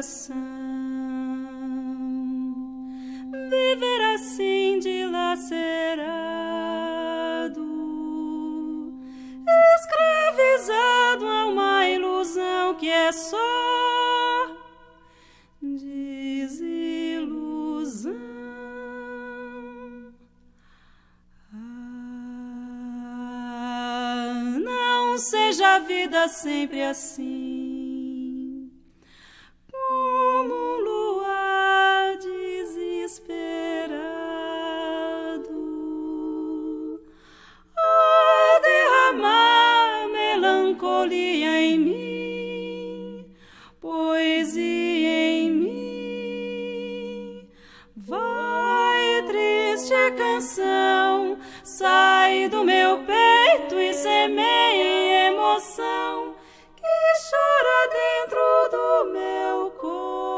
coração viver assim dilacerado, escravizado a uma ilusão que é só desilusão. Ah, não seja a vida sempre assim, chora dentro do meu corpo.